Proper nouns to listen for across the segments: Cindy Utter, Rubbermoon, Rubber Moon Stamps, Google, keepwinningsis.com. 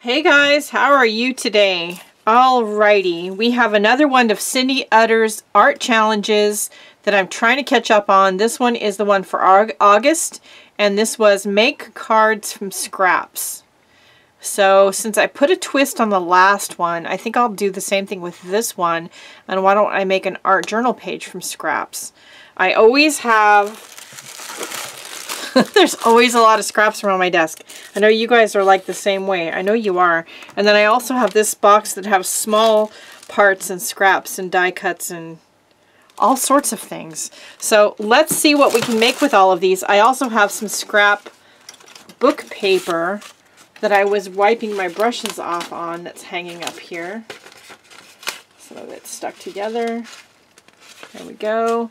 Hey guys, how are you today? Alrighty, we have another one of Cindy Utter's art challenges that I'm trying to catch up on. This one is the one for August, and this was make cards from scraps. So since I put a twist on the last one, I think I'll do the same thing with this one. And why don't I make an art journal page from scraps? I always have there's always a lot of scraps around my desk. I know you guys are like the same way. I know you are. And then I also have this box that have small parts and scraps and die cuts and all sorts of things. So let's see what we can make with all of these. I also have some scrap book paper that I was wiping my brushes off on that's hanging up here. Some of it's stuck together. There we go.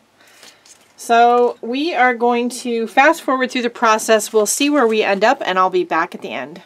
So we are going to fast forward through the process. We'll see where we end up, and I'll be back at the end.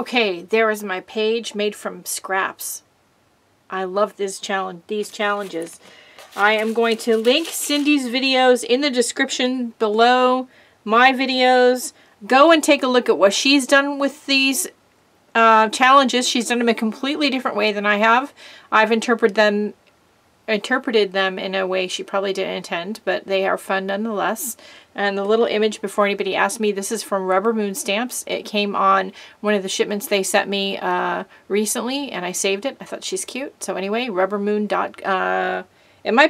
Okay, there is my page made from scraps. I love this challenge, these challenges. I am going to link Cindy's videos in the description below my videos. Go and take a look at what she's done with these challenges. She's done them a completely different way than I have. I've interpreted them in a way she probably didn't intend, but they are fun nonetheless. And the little image, before anybody asked me, this is from Rubber Moon Stamps. It came on one of the shipments they sent me recently, and I saved it. I thought she's cute. So anyway, it might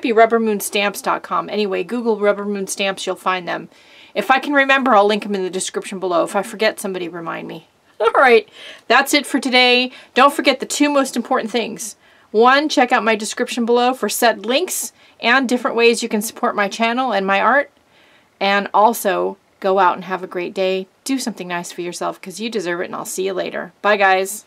be rubbermoonstamps.com. Anyway, Google Rubber Moon Stamps, you'll find them. If I can remember, I'll link them in the description below. If I forget, somebody remind me. All right, that's it for today. Don't forget the two most important things. One, check out my description below for said links and different ways you can support my channel and my art. And also, go out and have a great day. Do something nice for yourself because you deserve it, and I'll see you later. Bye, guys.